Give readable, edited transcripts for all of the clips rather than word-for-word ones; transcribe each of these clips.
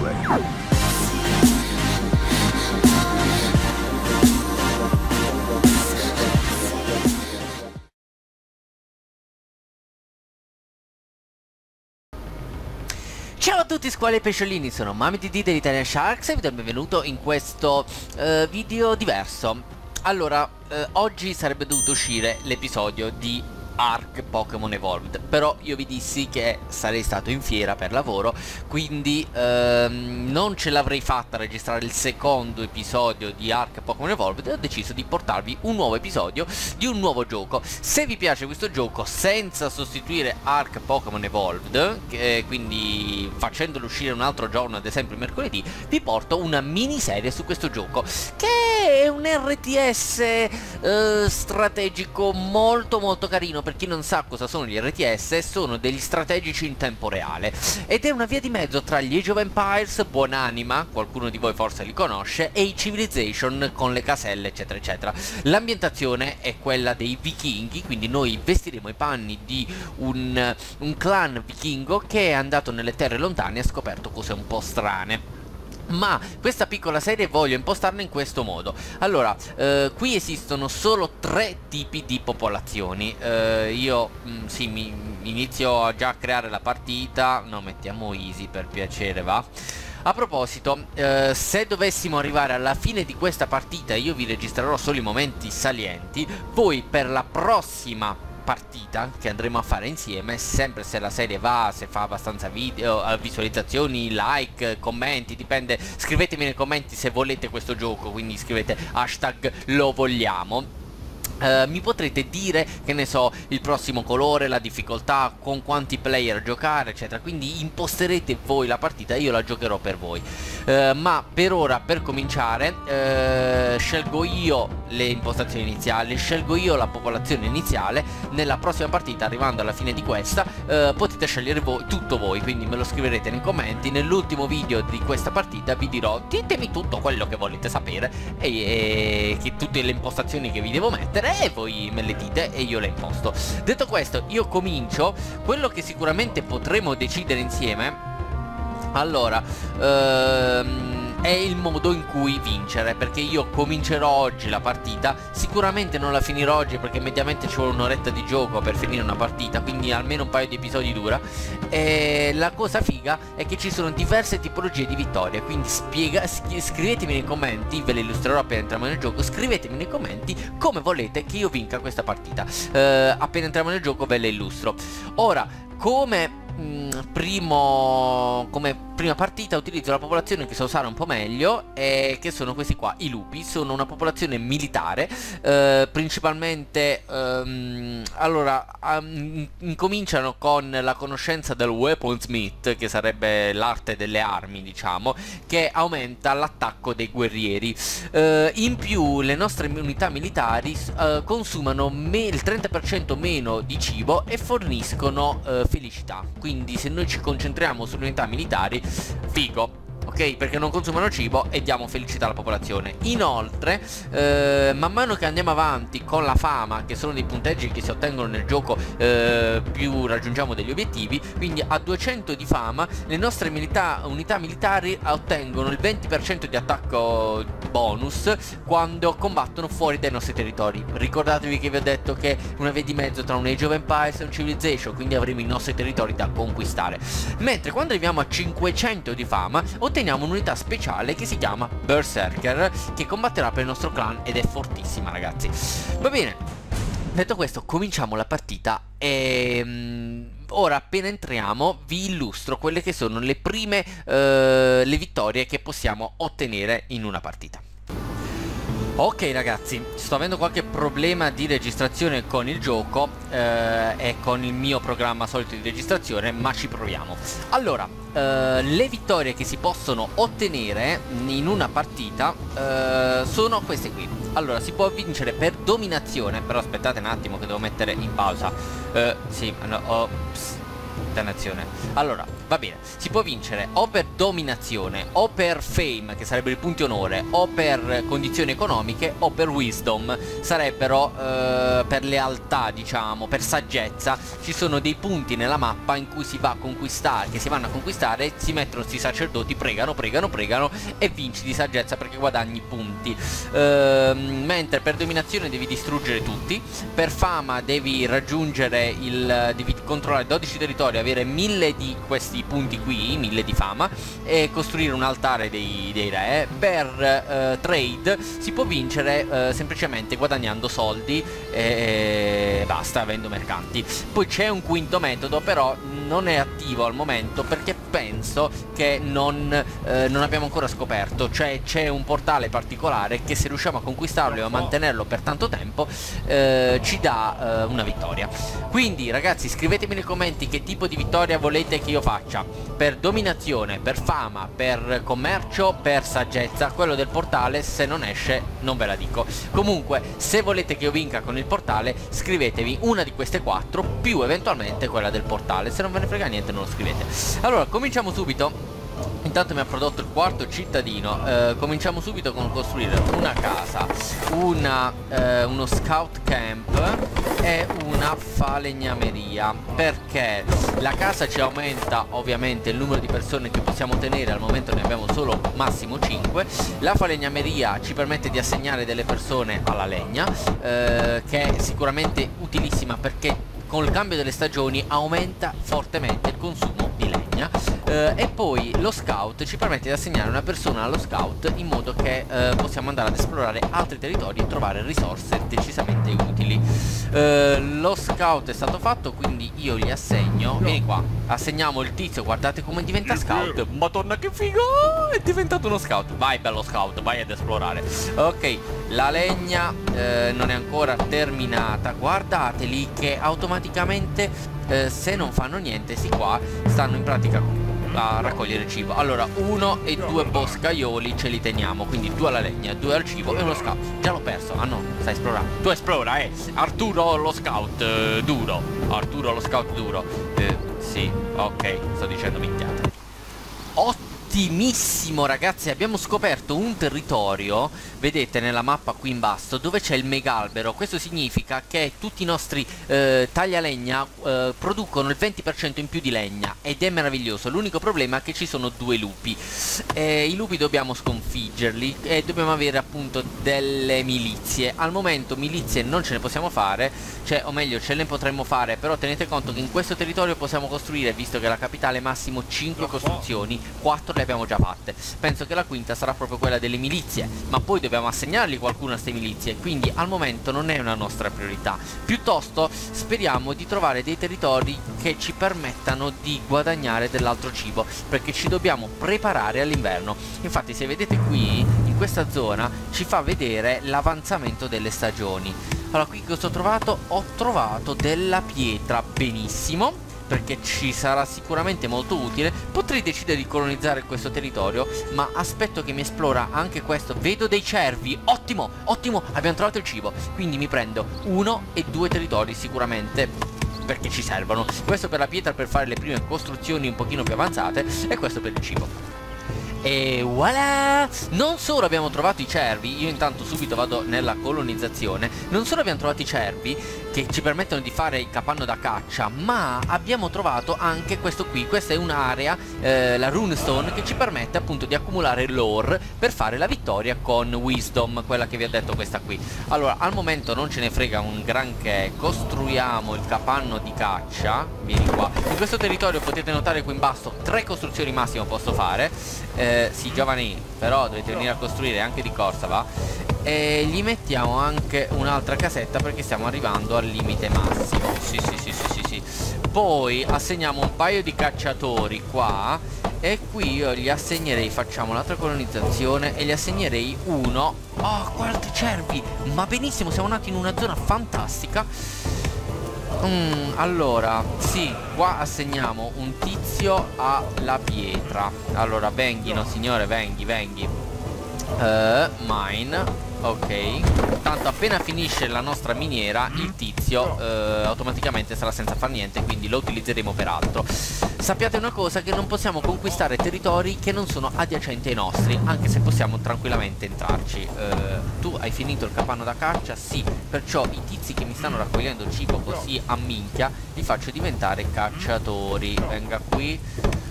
gameplay. Ciao a tutti squali e pesciolini, sono MamiTD dell'Italian Sharks e vi do il benvenuto in questo video diverso. Allora, oggi sarebbe dovuto uscire l'episodio di Arc Pokémon Evolved, però io vi dissi che sarei stato in fiera per lavoro, quindi non ce l'avrei fatta a registrare il secondo episodio di Arc Pokémon Evolved e ho deciso di portarvi un nuovo episodio di un nuovo gioco. Se vi piace questo gioco senza sostituire Arc Pokémon Evolved, quindi facendolo uscire un altro giorno, ad esempio mercoledì, vi porto una miniserie su questo gioco che è un RTS strategico molto carino. Per chi non sa cosa sono gli RTS, sono degli strategici in tempo reale ed è una via di mezzo tra gli Age of Empires, buonanima, qualcuno di voi forse li conosce, e i Civilization con le caselle eccetera eccetera. L'ambientazione è quella dei vichinghi, quindi noi vestiremo i panni di un clan vichingo che è andato nelle terre lontane e ha scoperto cose un po' strane. Ma questa piccola serie voglio impostarla in questo modo. Allora, qui esistono solo 3 tipi di popolazioni. Io sì, inizio a già creare la partita. No, mettiamo easy per piacere, va. A proposito, se dovessimo arrivare alla fine di questa partita, io vi registrerò solo i momenti salienti. Voi per la prossima partita che andremo a fare insieme, sempre se la serie va, se fa abbastanza video, visualizzazioni, like, commenti, dipende, scrivetemi nei commenti se volete questo gioco, quindi scrivete hashtag lo vogliamo. Mi potrete dire, che ne so, il prossimo colore, la difficoltà, con quanti player giocare eccetera, quindi imposterete voi la partita e io la giocherò per voi. Ma per ora, per cominciare, scelgo io le impostazioni iniziali, scelgo io la popolazione iniziale. Nella prossima partita, arrivando alla fine di questa, potete scegliere voi, tutto voi, quindi me lo scriverete nei commenti. Nell'ultimo video di questa partita vi dirò, ditemi tutto quello che volete sapere e tutte le impostazioni che vi devo mettere, e voi me le dite e io le imposto. Detto questo, io comincio. Quello che sicuramente potremo decidere insieme, allora, è il modo in cui vincere, perché io comincerò oggi la partita. Sicuramente non la finirò oggi, perché mediamente ci vuole un'oretta di gioco per finire una partita, quindi almeno un paio di episodi dura. E la cosa figa è che ci sono diverse tipologie di vittorie, quindi scrivetemi nei commenti, ve le illustrerò appena entriamo nel gioco. Scrivetemi nei commenti come volete che io vinca questa partita, appena entriamo nel gioco ve le illustro. Ora, come prima partita utilizzo la popolazione che so usare un po' meglio, e che sono questi qua, i lupi. Sono una popolazione militare, principalmente. Allora, incominciano con la conoscenza del weaponsmith, che sarebbe l'arte delle armi, diciamo, che aumenta l'attacco dei guerrieri. In più le nostre unità militari consumano il 30% meno di cibo e forniscono felicità. Quindi se noi ci concentriamo sulle unità militari, figo, ok? Perché non consumano cibo e diamo felicità alla popolazione. Inoltre, man mano che andiamo avanti con la fama, che sono dei punteggi che si ottengono nel gioco, più raggiungiamo degli obiettivi. Quindi a 200 di fama le nostre unità militari ottengono il 20% di attacco bonus quando combattono fuori dai nostri territori. Ricordatevi che vi ho detto che una via di mezzo tra un Age of Empires e un Civilization, quindi avremo i nostri territori da conquistare. Mentre quando arriviamo a 500 di fama otteniamo un'unità speciale che si chiama Berserker, che combatterà per il nostro clan ed è fortissima, ragazzi. Va bene, detto questo, cominciamo la partita e... ora appena entriamo vi illustro quelle che sono le prime le vittorie che possiamo ottenere in una partita. Ok ragazzi, sto avendo qualche problema di registrazione con il gioco e con il mio programma solito di registrazione, ma ci proviamo. Allora, le vittorie che si possono ottenere in una partita sono queste qui. Allora, si può vincere per dominazione, però aspettate un attimo che devo mettere in pausa. Sì, no, oh, pss, dannazione. Allora, Va bene, si può vincere o per dominazione, o per fame, che sarebbero i punti onore, o per condizioni economiche, o per wisdom, sarebbero per lealtà, diciamo, per saggezza. Ci sono dei punti nella mappa in cui si va a conquistare, che si vanno a conquistare, si mettono sti sacerdoti, pregano e vinci di saggezza perché guadagni punti. Mentre per dominazione devi distruggere tutti, per fama devi raggiungere il... devi controllare 12 territori, avere 1000 di questi punti qui, 1000 di fama, e costruire un altare dei re. Per trade si può vincere semplicemente guadagnando soldi e basta, avendo mercanti. Poi c'è un quinto metodo, però non è attivo al momento perché penso che non abbiamo ancora scoperto, cioè c'è un portale particolare che se riusciamo a conquistarlo e a mantenerlo per tanto tempo ci dà una vittoria. Quindi ragazzi, scrivetemi nei commenti che tipo di vittoria volete che io faccia: per dominazione, per fama, per commercio, per saggezza. Quello del portale, se non esce non ve la dico. Comunque, se volete che io vinca con il portale, scrivetevi una di queste quattro più eventualmente quella del portale. Se non ve ne frega niente non lo scrivete. Allora, cominciamo subito. Intanto mi ha prodotto il quarto cittadino. Cominciamo subito con costruire una casa, uno scout camp e una falegnameria, perché la casa ci aumenta ovviamente il numero di persone che possiamo tenere. Al momento ne abbiamo solo massimo 5. La falegnameria ci permette di assegnare delle persone alla legna, che è sicuramente utilissima perché col cambio delle stagioni aumenta fortemente il consumo di legna. E poi lo scout ci permette di assegnare una persona allo scout, in modo che possiamo andare ad esplorare altri territori e trovare risorse decisamente utili. Lo scout è stato fatto, quindi io gli assegno. Vieni qua, assegniamo il tizio, guardate come diventa scout. Madonna che figo, è diventato uno scout. Vai bello scout, vai ad esplorare. Ok, la legna non è ancora terminata. Guardateli che automaticamente se non fanno niente, sti qua stanno in pratica a raccogliere cibo. Allora, 1 e 2 boscaioli ce li teniamo, quindi 2 alla legna, 2 al cibo e uno scout. Già l'ho perso. Ah no, stai esplorando. Tu esplora, eh. Arturo lo scout duro. Arturo lo scout duro. Sì, ok, sto dicendo minchiate. Ottimissimo ragazzi, abbiamo scoperto un territorio, vedete nella mappa qui in basso, dove c'è il megalbero. Questo significa che tutti i nostri taglialegna producono il 20% in più di legna ed è meraviglioso. L'unico problema è che ci sono 2 lupi, i lupi dobbiamo sconfiggerli e dobbiamo avere appunto delle milizie. Al momento milizie non ce ne possiamo fare, cioè, o meglio ce ne potremmo fare, però tenete conto che in questo territorio possiamo costruire, visto che è la capitale, massimo 5 costruzioni. 4 le abbiamo già fatte, penso che la quinta sarà proprio quella delle milizie, ma poi dobbiamo assegnargli qualcuno a queste milizie, quindi al momento non è una nostra priorità. Piuttosto speriamo di trovare dei territori che ci permettano di guadagnare dell'altro cibo, perché ci dobbiamo preparare all'inverno. Infatti se vedete qui, in questa zona ci fa vedere l'avanzamento delle stagioni. Allora, qui cosa ho trovato? Ho trovato della pietra, benissimo, perché ci sarà sicuramente molto utile. Potrei decidere di colonizzare questo territorio, ma aspetto che mi esplora anche questo. Vedo dei cervi, ottimo, ottimo, abbiamo trovato il cibo, quindi mi prendo 1 e 2 territori sicuramente, perché ci servono. Questo per la pietra, per fare le prime costruzioni un pochino più avanzate, e questo per il cibo. E voilà! Non solo abbiamo trovato i cervi, io intanto subito vado nella colonizzazione. Non solo abbiamo trovato i cervi che ci permettono di fare il capanno da caccia, ma abbiamo trovato anche questo qui. Questa è un'area, la runestone, che ci permette appunto di accumulare lore per fare la vittoria con wisdom, quella che vi ho detto, questa qui. Allora, al momento non ce ne frega un granché, costruiamo il capanno di caccia. Vieni qua. In questo territorio potete notare qui in basso 3 costruzioni massimo posso fare. Sì giovani, però dovete venire a costruire anche di corsa, va? E gli mettiamo anche un'altra casetta perché stiamo arrivando al limite massimo. Sì. Poi assegniamo un paio di cacciatori qua, e qui io gli assegnerei, facciamo un'altra colonizzazione e gli assegnerei 1. Oh, guardate i cervi, ma benissimo, siamo nati in una zona fantastica. Allora, sì, qua assegniamo un tizio alla pietra. Allora, venghino signore, venghi. Mine. Ok, tanto appena finisce la nostra miniera il tizio automaticamente sarà senza far niente, quindi lo utilizzeremo per altro. Sappiate una cosa, che non possiamo conquistare territori che non sono adiacenti ai nostri, anche se possiamo tranquillamente entrarci. Tu hai finito il capanno da caccia? Sì. Perciò i tizi che mi stanno raccogliendo cibo così a minchia li faccio diventare cacciatori. Venga qui.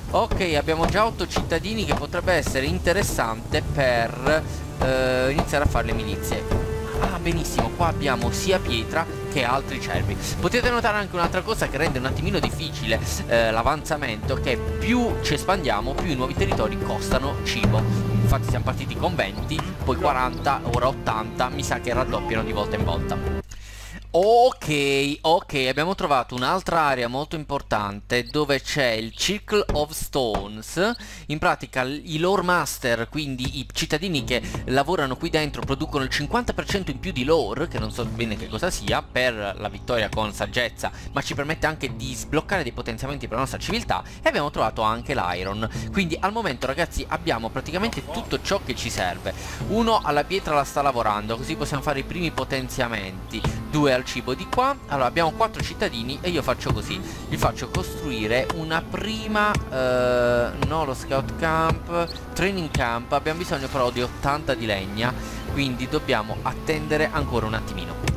Ok, abbiamo già 8 cittadini, che potrebbe essere interessante per iniziare a fare le milizie. Ah, benissimo, qua abbiamo sia pietra che altri cervi. Potete notare anche un'altra cosa che rende un attimino difficile l'avanzamento, che più ci espandiamo, più i nuovi territori costano cibo. Infatti siamo partiti con 20, poi 40, ora 80, mi sa che raddoppiano di volta in volta. Ok, abbiamo trovato un'altra area molto importante dove c'è il Circle of Stones. In pratica i lore master, quindi i cittadini che lavorano qui dentro, producono il 50% in più di lore, che non so bene che cosa sia, per la vittoria con saggezza, ma ci permette anche di sbloccare dei potenziamenti per la nostra civiltà. E abbiamo trovato anche l'iron, quindi al momento ragazzi abbiamo praticamente tutto ciò che ci serve. Uno, alla pietra la sta lavorando, così possiamo fare i primi potenziamenti. Due, al cibo di qua. Allora abbiamo 4 cittadini e io faccio così: gli faccio costruire una prima no, lo scout camp, training camp. Abbiamo bisogno però di 80 di legna, quindi dobbiamo attendere ancora un attimino.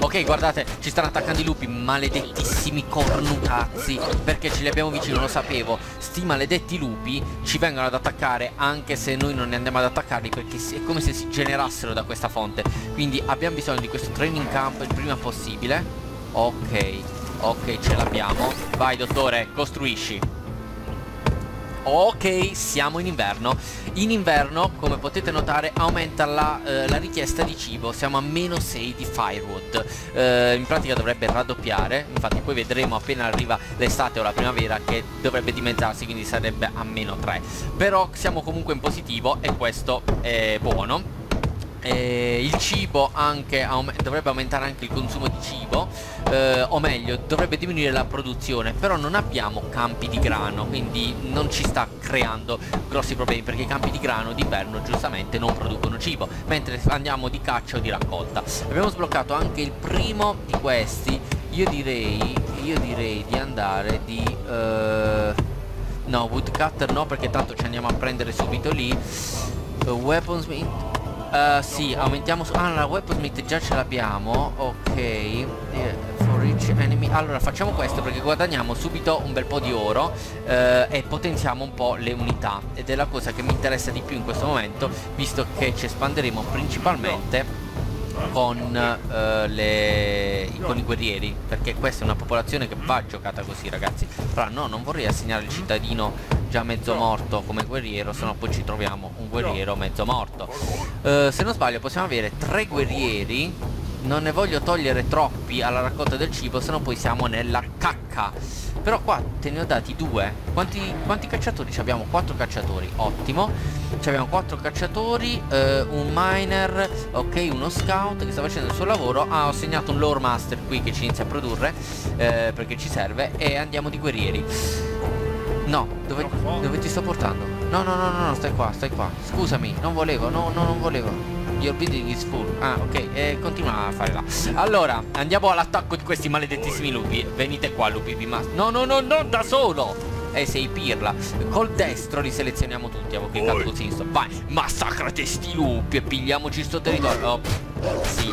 Ok, guardate, ci stanno attaccando i lupi, maledettissimi cornucazzi. Perché ce li abbiamo vicino, lo sapevo. Sti maledetti lupi ci vengono ad attaccare anche se noi non ne andiamo ad attaccarli, perché è come se si generassero da questa fonte. Quindi abbiamo bisogno di questo training camp il prima possibile. Ok, ce l'abbiamo. Vai dottore, costruisci. Ok, siamo in inverno. In inverno, come potete notare, aumenta la richiesta di cibo. Siamo a meno 6 di firewood. In pratica dovrebbe raddoppiare. Infatti poi vedremo appena arriva l'estate o la primavera che dovrebbe dimezzarsi, quindi sarebbe a meno 3. Però siamo comunque in positivo e questo è buono. Il cibo anche dovrebbe aumentare anche il consumo di cibo, o meglio dovrebbe diminuire la produzione. Però non abbiamo campi di grano, quindi non ci sta creando grossi problemi, perché i campi di grano d'inverno giustamente non producono cibo, mentre andiamo di caccia o di raccolta. Abbiamo sbloccato anche il primo di questi. Io direi di andare di no, woodcutter no, perché tanto ci andiamo a prendere subito lì. Weaponsmith. Sì, aumentiamo su... Ah, la weaponsmith già ce l'abbiamo. Ok, for each enemy. Allora facciamo questo perché guadagniamo subito un bel po' di oro e potenziamo un po' le unità. Ed è la cosa che mi interessa di più in questo momento, visto che ci espanderemo principalmente con i guerrieri, perché questa è una popolazione che va giocata così ragazzi. Però no, non vorrei assegnare il cittadino già mezzo morto come guerriero, sennò poi ci troviamo un guerriero mezzo morto. Se non sbaglio possiamo avere 3 guerrieri. Non ne voglio togliere troppi alla raccolta del cibo, sennò poi siamo nella cacca. Però qua te ne ho dati 2. Quanti cacciatori? Ci abbiamo 4 cacciatori, ottimo. Ci abbiamo 4 cacciatori, un miner, ok, uno scout che sta facendo il suo lavoro. Ah, ho segnato un lore master qui che ci inizia a produrre perché ci serve. E andiamo di guerrieri. No, dove ti sto portando? No, stai qua. Scusami, non volevo. Your building is full. Ah, ok, continua a fare là. Allora, andiamo all'attacco di questi maledettissimi lupi. Venite qua, lupi di massa. No, non da solo. Sei pirla. Col destro li selezioniamo tutti. Avevo cliccato col sinistro. Vai, massacrate sti lupi e pigliamoci sto territorio. Oh, sì,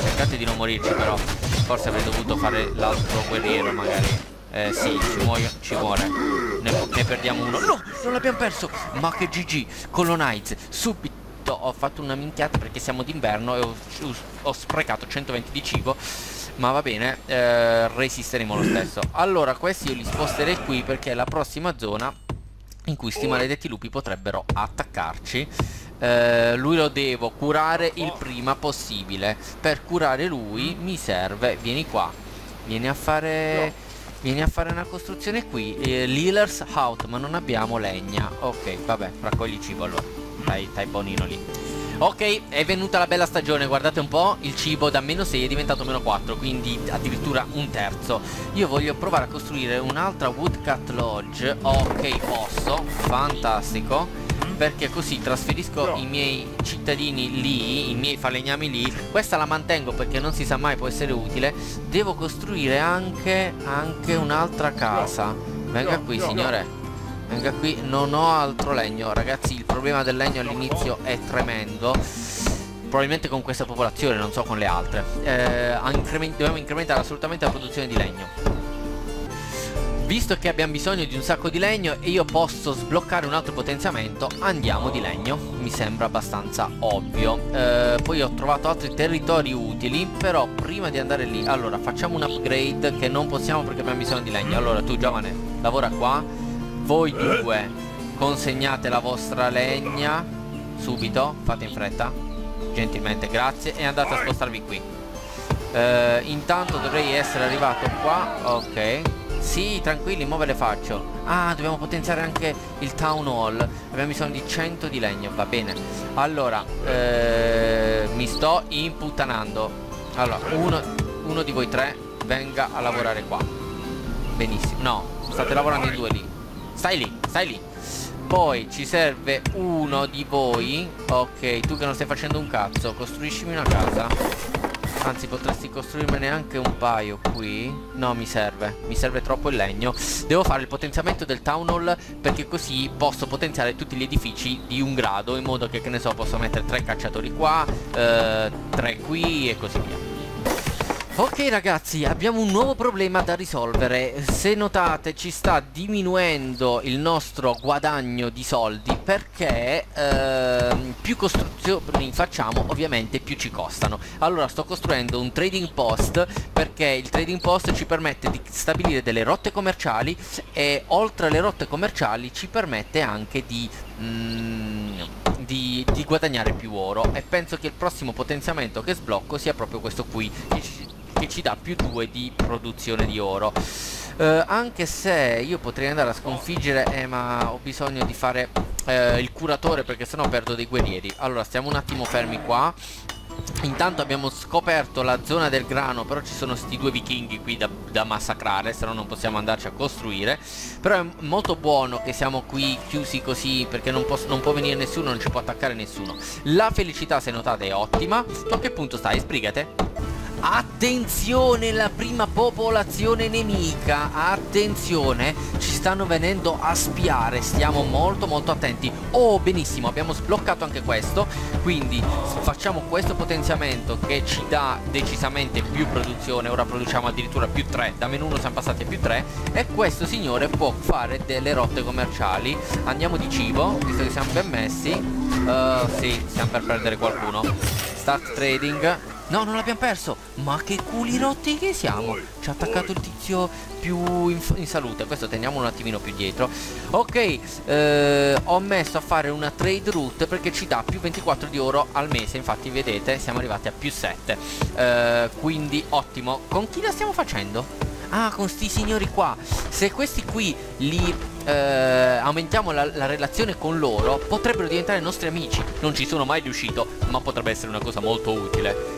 cercate di non morirci però. Forse avrei dovuto fare l'altro guerriero magari. Sì, ci muore. Ne perdiamo uno. No, non l'abbiamo perso. Ma che GG. Colonize. Subito. Ho fatto una minchiata perché siamo d'inverno e ho sprecato 120 di cibo. Ma va bene, resisteremo lo stesso. Allora questi io li sposterei qui, perché è la prossima zona in cui sti maledetti lupi potrebbero attaccarci. Lui lo devo curare il prima possibile. Per curare lui mi serve... Vieni qua. Vieni a fare una costruzione qui, Liller's Out, ma non abbiamo legna. Ok, vabbè, raccogli cibo allora. Dai bonino lì. Ok, è venuta la bella stagione, guardate un po', il cibo da meno 6 è diventato meno 4, quindi addirittura un terzo. Io voglio provare a costruire un'altra Woodcut Lodge. Ok, posso, fantastico. Perché così trasferisco i miei cittadini lì, i miei falegnami lì. Questa la mantengo perché non si sa mai, può essere utile. Devo costruire anche un'altra casa. Venga qui, signore. Venga qui, non ho altro legno. Ragazzi, il problema del legno all'inizio è tremendo. Probabilmente con questa popolazione, non so con le altre. Dobbiamo incrementare assolutamente la produzione di legno. Visto che abbiamo bisogno di un sacco di legno e io posso sbloccare un altro potenziamento, andiamo di legno. Mi sembra abbastanza ovvio. Poi ho trovato altri territori utili, però prima di andare lì, allora facciamo un upgrade che non possiamo perché abbiamo bisogno di legno. Allora tu giovane, lavora qua. Voi due consegnate la vostra legna subito, fate in fretta, gentilmente, grazie, e andate a spostarvi qui. Intanto dovrei essere arrivato qua, ok. Sì, tranquilli, mo ve le faccio. Ah, dobbiamo potenziare anche il town hall. Abbiamo bisogno di 100 di legno, va bene. Allora, mi sto imputtanando. Allora, uno di voi tre venga a lavorare qua. Benissimo. No, state lavorando in due lì. Stai lì, stai lì. Poi ci serve uno di voi. Ok, tu che non stai facendo un cazzo, costruiscimi una casa. Anzi, potresti costruirmene anche un paio qui. No, mi serve troppo il legno. Devo fare il potenziamento del town hall, perché così posso potenziare tutti gli edifici di un grado, in modo che ne so, posso mettere 3 cacciatori qua, 3 qui e così via. Ok ragazzi, abbiamo un nuovo problema da risolvere. Se notate ci sta diminuendo il nostro guadagno di soldi, perché più costruzioni facciamo ovviamente più ci costano. Allora sto costruendo un trading post, perché il trading post ci permette di stabilire delle rotte commerciali, e oltre alle rotte commerciali ci permette anche di guadagnare più oro. E penso che il prossimo potenziamento che sblocco sia proprio questo qui, che ci dà più 2 di produzione di oro. Anche se io potrei andare a sconfiggere, ma ho bisogno di fare il curatore, perché sennò perdo dei guerrieri. Allora stiamo un attimo fermi qua. Intanto abbiamo scoperto la zona del grano, però ci sono sti 2 vichinghi qui da massacrare, se no non possiamo andarci a costruire. Però è molto buono che siamo qui chiusi così, perché non può venire nessuno, non ci può attaccare nessuno. La felicità, se notate, è ottima. A che punto stai? Sbrigate. Attenzione, la prima popolazione nemica. Attenzione, ci stanno venendo a spiare. Stiamo molto molto attenti. Oh, benissimo, abbiamo sbloccato anche questo. Quindi facciamo questo potenziamento che ci dà decisamente più produzione. Ora produciamo addirittura più 3. Da meno 1 siamo passati a più 3. E questo signore può fare delle rotte commerciali. Andiamo di cibo, visto che siamo ben messi. Sì, stiamo per perdere qualcuno. Start trading. No, non l'abbiamo perso. Ma che culi rotti che siamo. Ci ha attaccato il tizio più in salute. Questo teniamo un attimino più dietro. Ok, ho messo a fare una trade route, perché ci dà più 24 di oro al mese. Infatti vedete, siamo arrivati a più 7. Quindi ottimo. Con chi la stiamo facendo? Ah, con sti signori qua. Se questi qui li aumentiamo la relazione con loro, potrebbero diventare nostri amici. Non ci sono mai riuscito, ma potrebbe essere una cosa molto utile.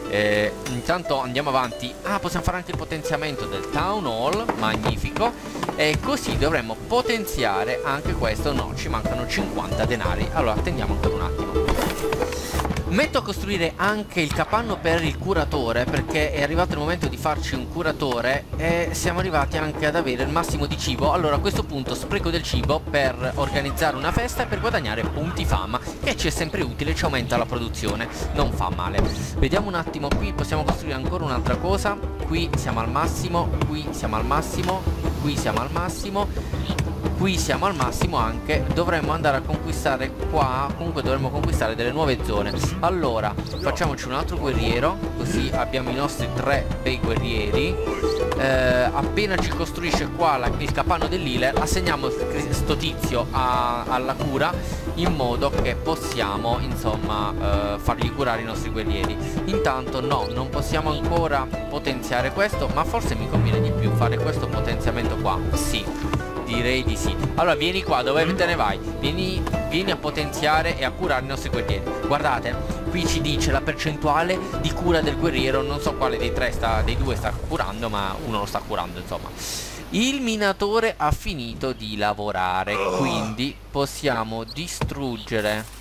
Intanto andiamo avanti. Ah, possiamo fare anche il potenziamento del town hall. Magnifico. E così dovremmo potenziare anche questo. No, ci mancano 50 denari. Allora attendiamo ancora un attimo. Metto a costruire anche il capanno per il curatore, perché è arrivato il momento di farci un curatore e siamo arrivati anche ad avere il massimo di cibo. Allora a questo punto spreco del cibo per organizzare una festa e per guadagnare punti fama, che ci è sempre utile, ci aumenta la produzione, non fa male. Vediamo un attimo qui, possiamo costruire ancora un'altra cosa. Qui siamo al massimo, qui siamo al massimo, qui siamo al massimo. Qui siamo al massimo anche. Dovremmo andare a conquistare qua. Comunque dovremmo conquistare delle nuove zone. Allora facciamoci un altro guerriero, così abbiamo i nostri 3 bei guerrieri. Appena ci costruisce qua il capanno dell'healer, assegniamo sto tizio alla cura, in modo che possiamo insomma fargli curare i nostri guerrieri. Intanto no, non possiamo ancora potenziare questo, ma forse mi conviene di più fare questo potenziamento qua. Sì, direi di sì. Allora vieni qua, dove te ne vai? Vieni a potenziare e a curare i nostri guerrieri. Guardate, qui ci dice la percentuale di cura del guerriero. Non so quale dei due sta curando, ma uno lo sta curando insomma. Il minatore ha finito di lavorare, quindi possiamo distruggere.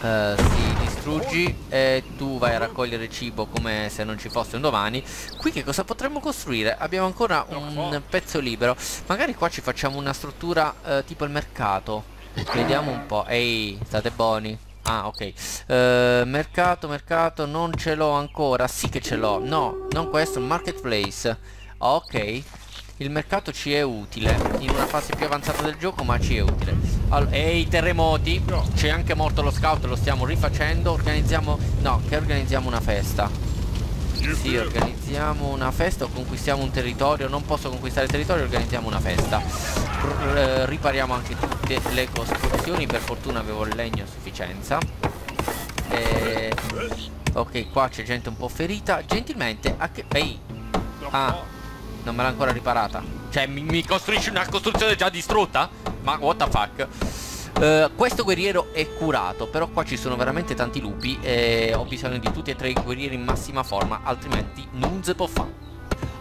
Sì, distruggere distruggi e tu vai a raccogliere cibo come se non ci fosse un domani. Qui che cosa potremmo costruire? Abbiamo ancora un pezzo libero. Magari qua ci facciamo una struttura tipo il mercato. Vediamo un po'. Ehi, state buoni. Ah, ok. Mercato, non ce l'ho ancora. Sì che ce l'ho. No, non questo, marketplace. Ok. Il mercato ci è utile in una fase più avanzata del gioco, ma ci è utile. Allora, e i terremoti. C'è anche morto lo scout, lo stiamo rifacendo. Organizziamo... no, che organizziamo una festa. Sì, organizziamo una festa o conquistiamo un territorio. Non posso conquistare il territorio, organizziamo una festa. Ripariamo anche tutte le costruzioni. Per fortuna avevo il legno a sufficienza. Ok, qua c'è gente un po' ferita. Gentilmente, a che... ehi. Ah, non me l'ha ancora riparata. Cioè mi costruisci una costruzione già distrutta? Ma what the fuck. Questo guerriero è curato. Però qua ci sono veramente tanti lupi e ho bisogno di tutti e tre i guerrieri in massima forma, altrimenti non si può fare.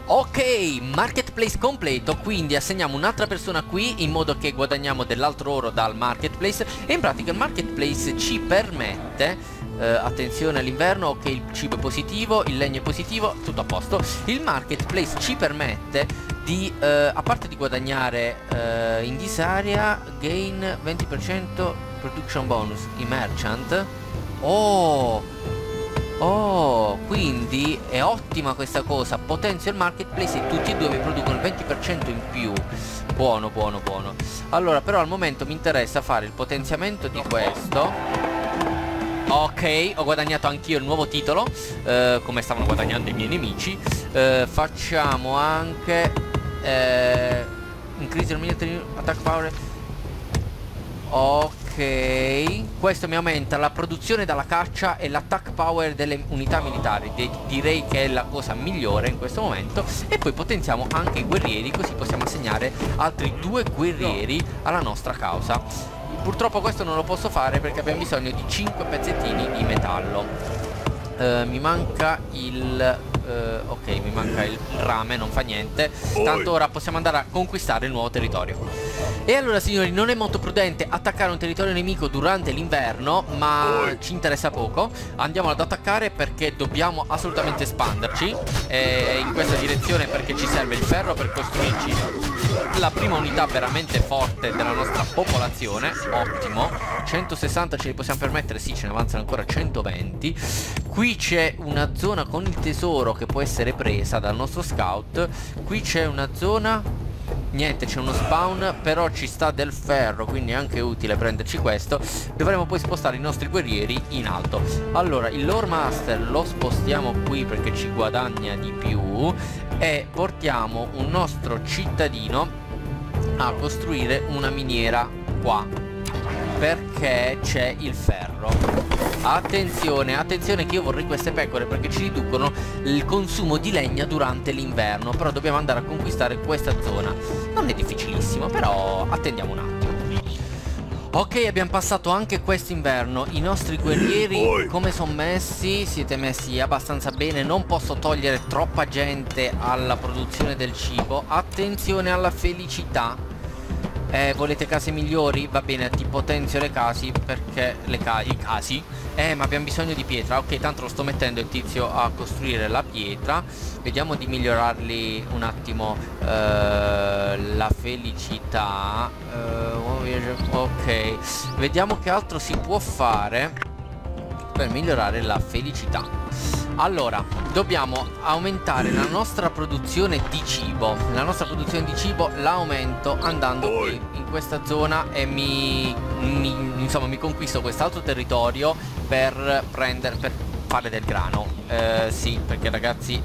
Ok, marketplace completo. Quindi assegniamo un'altra persona qui, in modo che guadagniamo dell'altro oro dal marketplace. E in pratica il marketplace ci permette... attenzione all'inverno, ok, il cibo è positivo, il legno è positivo, tutto a posto. Il marketplace ci permette di, a parte di guadagnare in disarea, gain 20% production bonus, i merchant. Oh, quindi è ottima questa cosa. Potenzio il marketplace e tutti e due mi producono il 20% in più. Buono. Allora, però al momento mi interessa fare il potenziamento di questo. Ok, ho guadagnato anch'io il nuovo titolo, come stavano guadagnando i miei nemici. Facciamo anche increase your military attack power. Ok, questo mi aumenta la produzione dalla caccia e l'attack power delle unità militari. Direi che è la cosa migliore in questo momento. E poi potenziamo anche i guerrieri, così possiamo assegnare altri due guerrieri alla nostra causa. Purtroppo questo non lo posso fare perché abbiamo bisogno di 5 pezzettini di metallo. Mi manca il... ok, mi manca il rame, non fa niente. Tanto ora possiamo andare a conquistare il nuovo territorio. E allora signori, non è molto prudente attaccare un territorio nemico durante l'inverno, ma ci interessa poco. Andiamo ad attaccare perché dobbiamo assolutamente espanderci in questa direzione, perché ci serve il ferro per costruirci la prima unità veramente forte della nostra popolazione. Ottimo. 160 ce li possiamo permettere. Sì, ce ne avanzano ancora 120. Qui c'è una zona con il tesoro che può essere presa dal nostro scout. Qui c'è una zona... niente, c'è uno spawn, però ci sta del ferro, quindi è anche utile prenderci questo. Dovremo poi spostare i nostri guerrieri in alto. Allora, il Lore Master lo spostiamo qui perché ci guadagna di più. E portiamo un nostro cittadino a costruire una miniera qua, perché c'è il ferro. Attenzione che io vorrei queste pecore perché ci riducono il consumo di legna durante l'inverno. Però dobbiamo andare a conquistare questa zona. Non è difficilissimo, però attendiamo un attimo. Ok, abbiamo passato anche quest'inverno. I nostri guerrieri come sono messi? Siete messi abbastanza bene. Non posso togliere troppa gente alla produzione del cibo. Attenzione alla felicità. Volete case migliori? Va bene, ti potenzio le case perché i casi. Ma abbiamo bisogno di pietra. Ok, tanto lo sto mettendo il tizio a costruire la pietra. Vediamo di migliorarli un attimo. La felicità. Ok, vediamo che altro si può fare per migliorare la felicità. Allora, dobbiamo aumentare la nostra produzione di cibo. La nostra produzione di cibo la aumento andando qui in questa zona e mi conquisto quest'altro territorio per fare del grano. Sì, perché ragazzi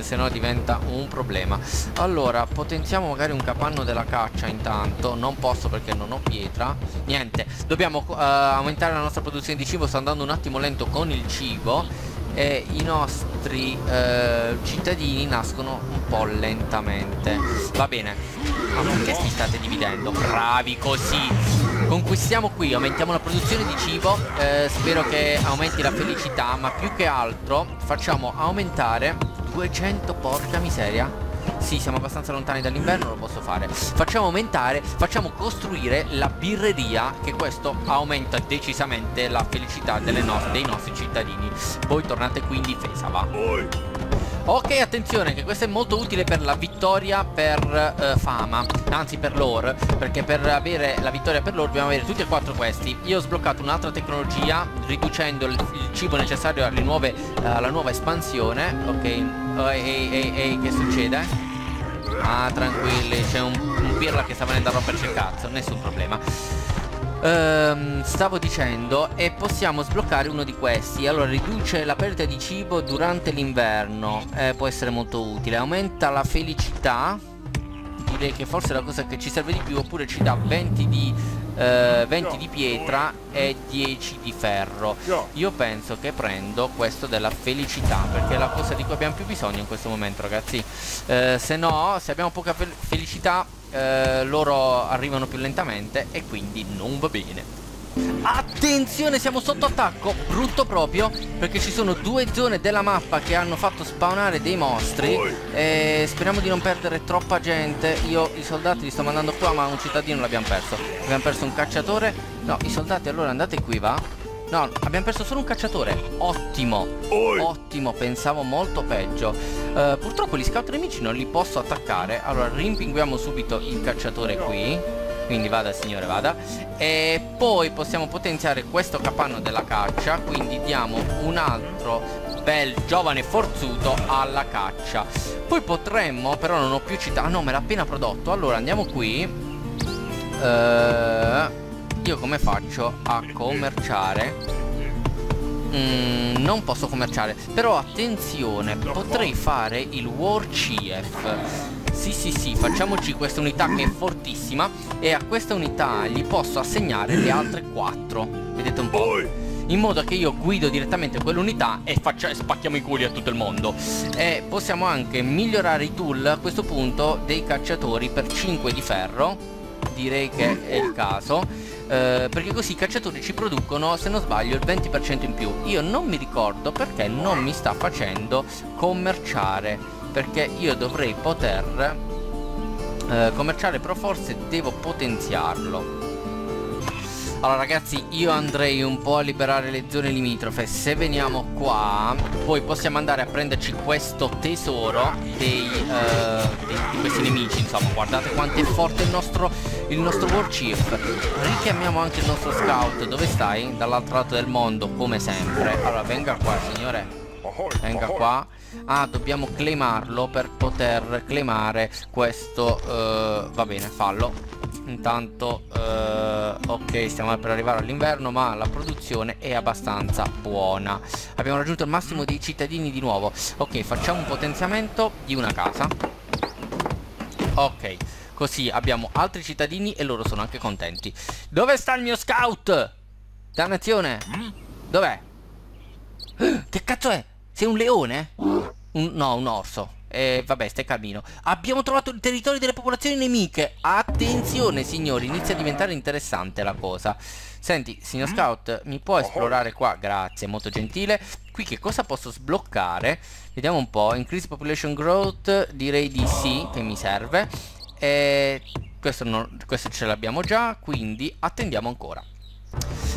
se no diventa un problema. Allora, potenziamo magari un capanno della caccia intanto. Non posso perché non ho pietra. Niente, dobbiamo aumentare la nostra produzione di cibo. Sto andando un attimo lento con il cibo e i nostri cittadini nascono un po' lentamente. Va bene. Ma perché si state dividendo? Bravi così. Conquistiamo qui, aumentiamo la produzione di cibo. Spero che aumenti la felicità, ma più che altro facciamo aumentare 200, porca miseria. Sì, siamo abbastanza lontani dall'inverno, lo posso fare. Facciamo aumentare, facciamo costruire la birreria, che questo aumenta decisamente la felicità dei nostri cittadini. Voi tornate qui in difesa, va. Ok, attenzione, che questo è molto utile per la vittoria per fama, anzi per lore, perché per avere la vittoria per lore dobbiamo avere tutti e quattro questi. Io ho sbloccato un'altra tecnologia, riducendo il cibo necessario alla nuova espansione. Ok, ehi, che succede? Ah, tranquilli, c'è un pirla che sta venendo a romperci il cazzo, nessun problema. Stavo dicendo, e possiamo sbloccare uno di questi. Allora, riduce la perdita di cibo durante l'inverno, può essere molto utile. Aumenta la felicità, direi che forse è la cosa che ci serve di più. Oppure ci dà 20 di pietra e 10 di ferro. Io penso che prendo questo della felicità, perché è la cosa di cui abbiamo più bisogno in questo momento, ragazzi. Se no, se abbiamo poca felicità, loro arrivano più lentamente e quindi non va bene. Attenzione, siamo sotto attacco, brutto proprio, perché ci sono due zone della mappa che hanno fatto spawnare dei mostri. E speriamo di non perdere troppa gente. Io i soldati li sto mandando qua, ma un cittadino l'abbiamo perso. Abbiamo perso un cacciatore. No, i soldati allora andate qui, va. No, abbiamo perso solo un cacciatore. Ottimo, ottimo, pensavo molto peggio. Purtroppo gli scout nemici non li posso attaccare. Allora rimpinguiamo subito il cacciatore qui. Quindi vada signore, vada. E poi possiamo potenziare questo capanno della caccia, quindi diamo un altro bel giovane forzuto alla caccia. Poi potremmo, però non ho più città. Ah no, me l'ha appena prodotto. Allora andiamo qui. Io come faccio a commerciare? Non posso commerciare. Però attenzione, potrei fare il War Chief. Sì, facciamoci questa unità che è fortissima. E a questa unità gli posso assegnare le altre 4. Vedete un po'? In modo che io guido direttamente quell'unità e spacchiamo i culi a tutto il mondo. E possiamo anche migliorare i tool a questo punto dei cacciatori per 5 di ferro. Direi che è il caso, perché così i cacciatori ci producono, se non sbaglio, il 20% in più. Io non mi ricordo perché non mi sta facendo commerciare, perché io dovrei poter commerciare, però forse devo potenziarlo. Allora ragazzi, io andrei un po' a liberare le zone limitrofe. Se veniamo qua, poi possiamo andare a prenderci questo tesoro di questi nemici. Insomma, guardate quanto è forte il nostro War Chief. Richiamiamo anche il nostro scout. Dove stai? Dall'altro lato del mondo, come sempre. Allora venga qua signore, venga qua. Ah, dobbiamo claimarlo per poter claimare questo. Va bene, fallo. Intanto ok, stiamo per arrivare all'inverno, ma la produzione è abbastanza buona. Abbiamo raggiunto il massimo dei cittadini di nuovo. Ok, facciamo un potenziamento di una casa. Ok, così abbiamo altri cittadini e loro sono anche contenti. Dove sta il mio scout? Dannazione, dov'è? Che cazzo è? Sei un leone? No, un orso. Vabbè, stai calmino. Abbiamo trovato il territorio delle popolazioni nemiche. Attenzione signori, inizia a diventare interessante la cosa. Senti, signor scout, mi può esplorare qua? Grazie, molto gentile. Qui che cosa posso sbloccare? Vediamo un po'. Increase population growth. Direi di sì, che mi serve. Questo ce l'abbiamo già, quindi attendiamo ancora.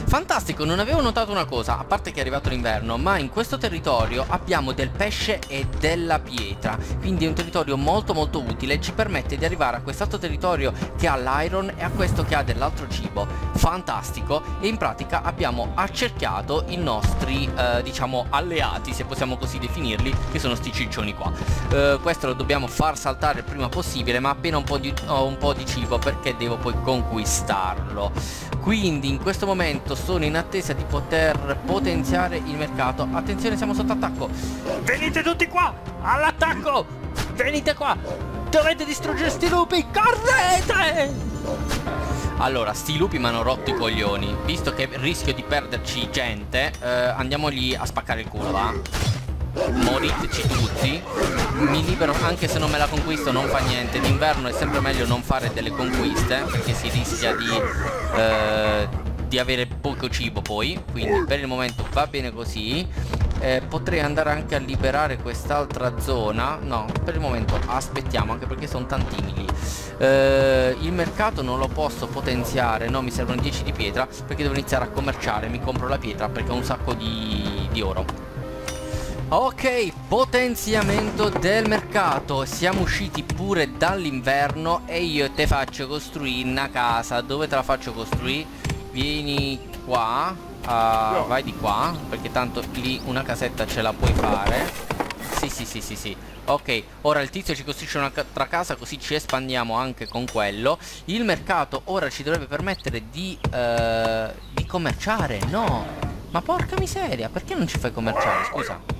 Fantastico, non avevo notato una cosa, a parte che è arrivato l'inverno, ma in questo territorio abbiamo del pesce e della pietra, quindi è un territorio molto utile. Ci permette di arrivare a quest'altro territorio che ha l'iron e a questo che ha dell'altro cibo. Fantastico, e in pratica abbiamo accerchiato i nostri diciamo alleati, se possiamo così definirli, che sono sti ciccioni qua. Questo lo dobbiamo far saltare il prima possibile, ma appena ho un po' di cibo, perché devo poi conquistarlo. Quindi in questo momento sono in attesa di poter potenziare il mercato. Attenzione, siamo sotto attacco. Venite tutti qua, all'attacco. Venite qua, dovete distruggere sti lupi, correte. Allora, sti lupi mi hanno rotto i coglioni. Visto che rischio di perderci gente, andiamo lì a spaccare il culo, va. Moriteci tutti. Mi libero anche se non me la conquisto, non fa niente. D'inverno è sempre meglio non fare delle conquiste, perché si rischia di avere poco cibo poi. Quindi per il momento va bene così. potrei andare anche a liberare quest'altra zona. No, per il momento aspettiamo, anche perché sono tantini lì. Il mercato non lo posso potenziare, no, mi servono 10 di pietra, perché devo iniziare a commerciare. Mi compro la pietra perché ho un sacco di oro. Ok, potenziamento del mercato. Siamo usciti pure dall'inverno e io te faccio costruire una casa. Dove te la faccio costruire? Vieni qua, vai di qua, perché tanto lì una casetta ce la puoi fare. Sì, sì, sì, sì, sì. Ok, ora il tizio ci costruisce un'altra casa, così ci espandiamo anche con quello. Il mercato ora ci dovrebbe permettere di commerciare, no? Ma porca miseria, perché non ci fai commerciare, scusa?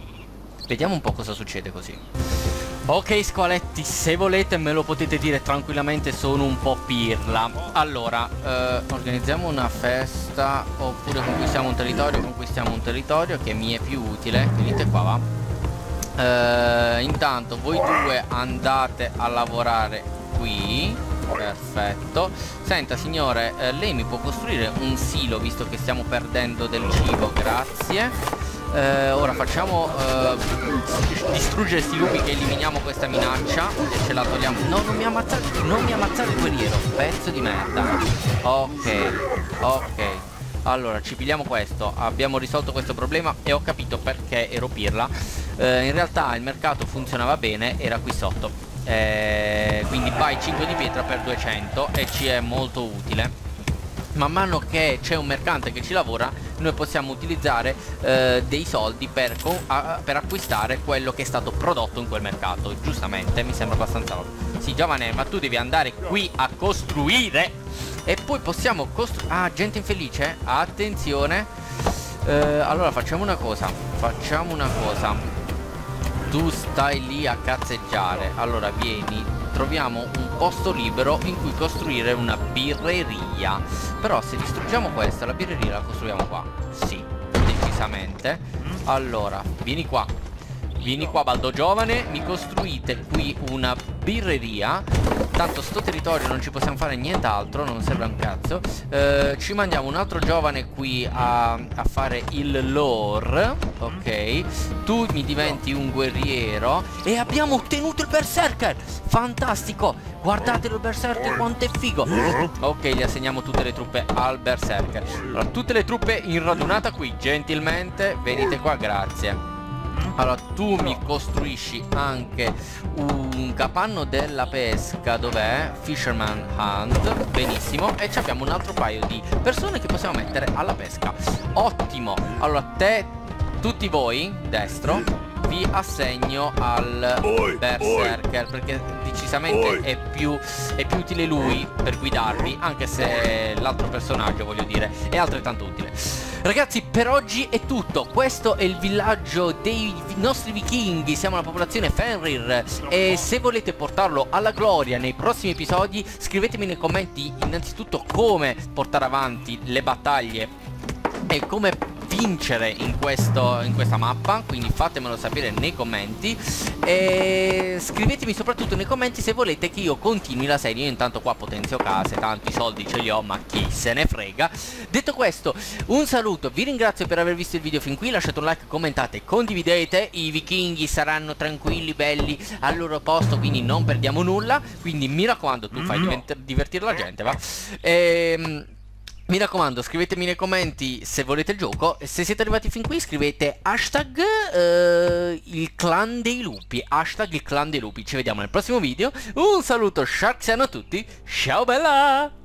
Vediamo un po' cosa succede così. Ok squaletti, se volete me lo potete dire tranquillamente, sono un po' pirla. Allora, organizziamo una festa, oppure conquistiamo un territorio. Conquistiamo un territorio che mi è più utile. Venite qua, va. Intanto voi due andate a lavorare qui. Perfetto. Senta signore, lei mi può costruire un silo, visto che stiamo perdendo del cibo? Grazie. Ora facciamo distruggere sti lupi, che eliminiamo questa minaccia e ce la togliamo. No, non mi ammazzare, non mi ammazzare il guerriero, pezzo di merda. Ok, ok. Allora ci pigliamo questo. Abbiamo risolto questo problema e ho capito perché ero pirla. In realtà il mercato funzionava bene, era qui sotto, quindi vai 5 di pietra per 200 e ci è molto utile. Man mano che c'è un mercante che ci lavora, noi possiamo utilizzare dei soldi per acquistare quello che è stato prodotto in quel mercato. Giustamente, mi sembra abbastanza ovvio. Sì, giovane, ma tu devi andare qui a costruire. E poi possiamo costruire... Ah, gente infelice, attenzione. Allora facciamo una cosa. Facciamo una cosa. Tu stai lì a cazzeggiare. Allora vieni, troviamo un posto libero in cui costruire una birreria. Però se distruggiamo questa, la birreria la costruiamo qua. Sì, decisamente. Allora, vieni qua. Vieni qua, baldo giovane. Mi costruite qui una birreria. Tanto sto territorio non ci possiamo fare nient'altro, non serve un cazzo. Ci mandiamo un altro giovane qui a fare il lore. Ok, tu mi diventi un guerriero. E abbiamo ottenuto il berserker. Fantastico. Guardatelo il berserker, quanto è figo. Ok, gli assegniamo tutte le truppe al berserker. Allora, tutte le truppe in radunata qui, gentilmente. Venite qua, grazie. Allora tu mi costruisci anche un capanno della pesca. Dov'è? Fisherman Hunt. Benissimo. E ci abbiamo un altro paio di persone che possiamo mettere alla pesca. Ottimo. Allora te, tutti voi, destro, vi assegno al berserker, perché decisamente è più utile lui per guidarvi, anche se l'altro personaggio, voglio dire, è altrettanto utile. Ragazzi, per oggi è tutto. Questo è il villaggio dei nostri vichinghi. Siamo la popolazione Fenrir. E se volete portarlo alla gloria nei prossimi episodi, scrivetemi nei commenti innanzitutto come portare avanti le battaglie e come vincere in questa mappa. Quindi fatemelo sapere nei commenti. E scrivetemi soprattutto nei commenti se volete che io continui la serie. Io intanto qua potenzio case, tanti soldi ce li ho, ma chi se ne frega. Detto questo, un saluto, vi ringrazio per aver visto il video fin qui. Lasciate un like, commentate, condividete. I vichinghi saranno tranquilli, belli al loro posto, quindi non perdiamo nulla. Quindi mi raccomando, tu fai divertire la gente, va? Mi raccomando, scrivetemi nei commenti se volete il gioco. Se siete arrivati fin qui scrivete hashtag il clan dei lupi. Hashtag il clan dei lupi. Ci vediamo nel prossimo video. Un saluto sharksiano a tutti. Ciao bella!